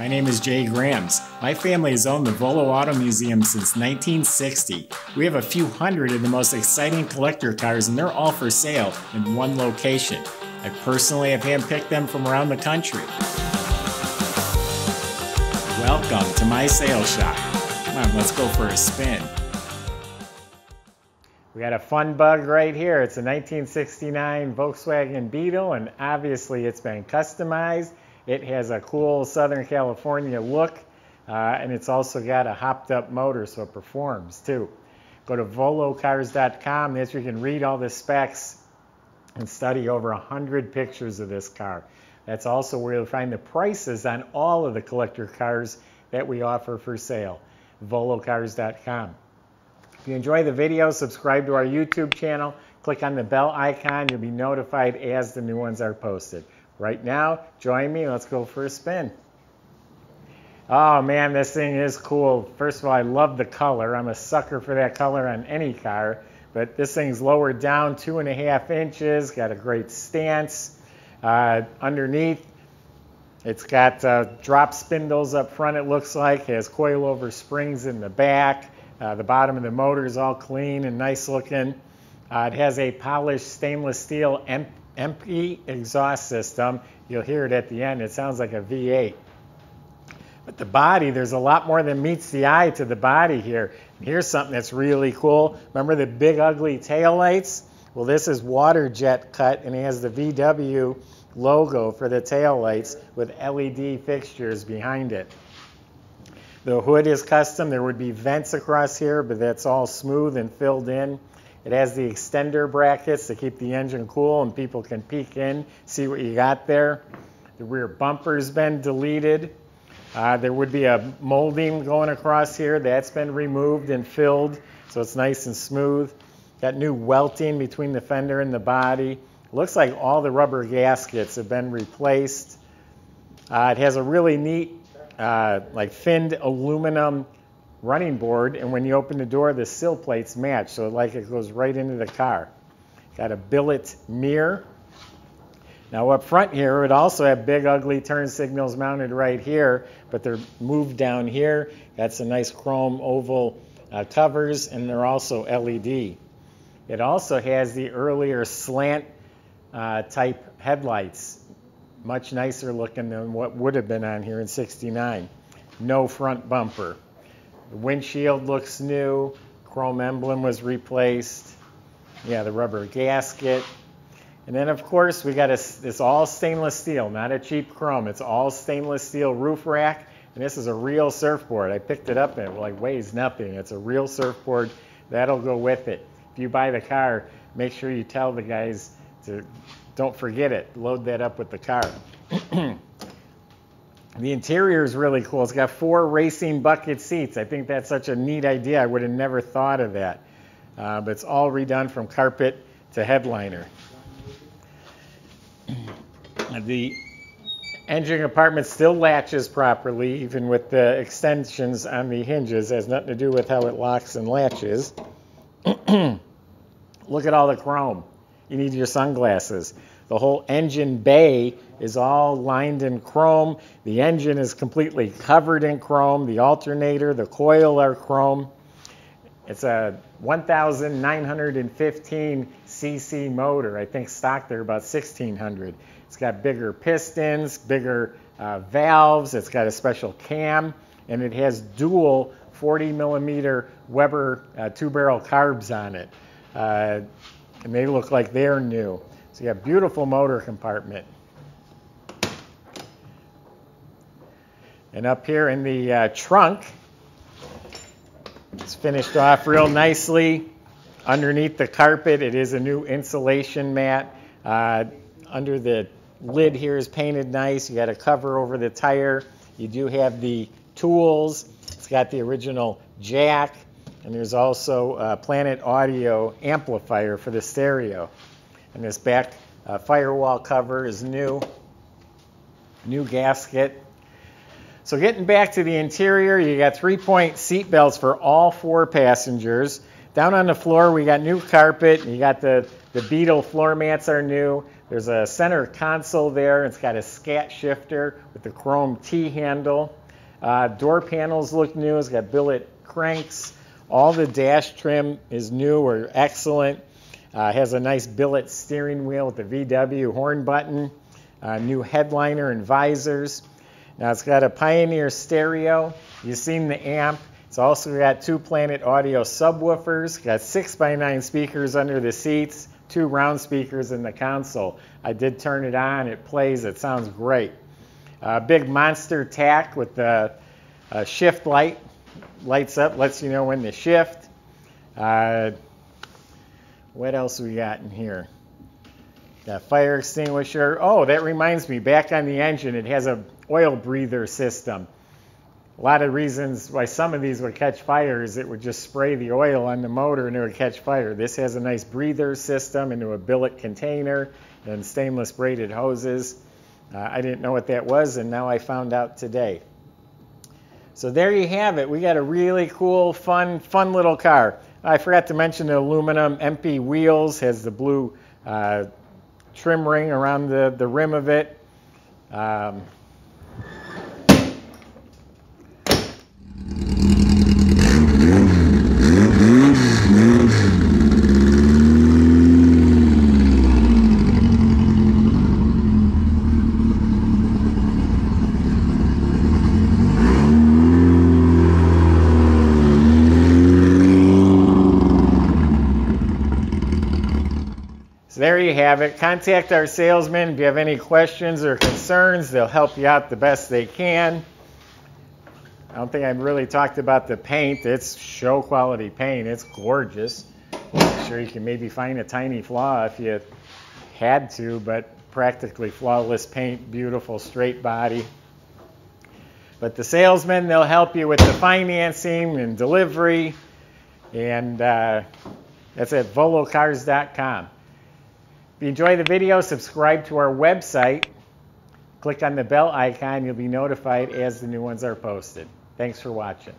My name is Jay Grams. My family has owned the Volo Auto Museum since 1960. We have a few hundred of the most exciting collector cars, and they're all for sale in one location. I personally have handpicked them from around the country. Welcome to my sales shop. Come on, let's go for a spin. We got a fun bug right here. It's a 1969 Volkswagen Beetle, and obviously it's been customized. It has a cool Southern California look, and it's also got a hopped up motor, so it performs too. Go to volocars.com. That's where you can read all the specs and study over 100 pictures of this car. That's also where you'll find the prices on all of the collector cars that we offer for sale. volocars.com. If you enjoy the video, subscribe to our YouTube channel. Click on the bell icon. You'll be notified as the new ones are posted. Right now, join me. Let's go for a spin. Oh man, this thing is cool. First of all, I love the color. I'm a sucker for that color on any car. But this thing's lowered down 2.5 inches, got a great stance. Underneath, it's got drop spindles up front, it looks like. It has coilover springs in the back. The bottom of the motor is all clean and nice looking. It has a polished stainless steel Empi exhaust system. You'll hear it at the end. It sounds like a V8. But the body, there's a lot more than meets the eye to the body here. And here's something that's really cool. Remember the big ugly taillights? Well, this is water jet cut, and it has the VW logo for the taillights with LED fixtures behind it. The hood is custom. There would be vents across here, but that's all smooth and filled in. It has the extender brackets to keep the engine cool, and people can peek in, see what you got there. The rear bumper's been deleted. There would be a molding going across here. That's been removed and filled, so it's nice and smooth. Got new welting between the fender and the body. Looks like all the rubber gaskets have been replaced. It has a really neat, like finned aluminum running board, and when you open the door, the sill plates match, so like it goes right into the car. Got a billet mirror. Now up front here, it would also have big ugly turn signals mounted right here, but they're moved down here. Got some nice chrome oval covers, and they're also LED. It also has the earlier slant type headlights, much nicer looking than what would have been on here in '69. No front bumper. The windshield looks new. Chrome emblem was replaced. Yeah, the rubber gasket. And then of course we got this all stainless steel, not a cheap chrome. It's all stainless steel roof rack, and this is a real surfboard. I picked it up and it like weighs nothing. It's a real surfboard. That'll go with it. If you buy the car, make sure you tell the guys to don't forget it. Load that up with the car. The interior is really cool. It's got 4 racing bucket seats. I think that's such a neat idea. I would have never thought of that. But it's all redone from carpet to headliner. The engine compartment still latches properly, even with the extensions on the hinges. It has nothing to do with how it locks and latches. Look at all the chrome. You need your sunglasses. The whole engine bay is all lined in chrome. The engine is completely covered in chrome. The alternator, the coil are chrome. It's a 1,915 cc motor. I think stock they're about 1,600. It's got bigger pistons, bigger valves. It's got a special cam, and it has dual 40mm Weber 2-barrel carbs on it. And they look like they're new. So you have beautiful motor compartment. And up here in the trunk, it's finished off real nicely. Underneath the carpet, it is a new insulation mat. Under the lid here is painted nice. You got a cover over the tire. You do have the tools. It's got the original jack. And there's also a Planet Audio amplifier for the stereo. And this back firewall cover is new. New gasket. So getting back to the interior, you got 3-point seat belts for all 4 passengers. Down on the floor, we got new carpet. You got the Beetle floor mats are new. There's a center console there. It's got a scat shifter with the chrome T-handle. Door panels look new. It's got billet cranks. All the dash trim is new or excellent. Has a nice billet steering wheel with the VW horn button. New headliner and visors. Now it's got a Pioneer stereo. You've seen the amp. It's also got two Planet Audio subwoofers. Got 6x9 speakers under the seats. Two round speakers in the console. I did turn it on. It plays. It sounds great. Big monster tack with the shift light. Lights up. Lets you know when to shift. What else we got in here? Got fire extinguisher. Oh, that reminds me. Back on the engine, it has a oil breather system. A lot of reasons why some of these would catch fire is it would just spray the oil on the motor and it would catch fire. This has a nice breather system into a billet container and stainless braided hoses. I didn't know what that was, and now I found out today. So there you have it. We got a really cool, fun little car. I forgot to mention the aluminum Empi wheels, has the blue trim ring around the rim of it. There you have it. Contact our salesman if you have any questions or concerns. They'll help you out the best they can. I don't think I've really talked about the paint. It's show quality paint. It's gorgeous. I'm sure you can maybe find a tiny flaw if you had to, but practically flawless paint, beautiful straight body. But the salesman, they'll help you with the financing and delivery, and that's at volocars.com. If you enjoy the video, subscribe to our website. Click on the bell icon. You'll be notified as the new ones are posted. Thanks for watching.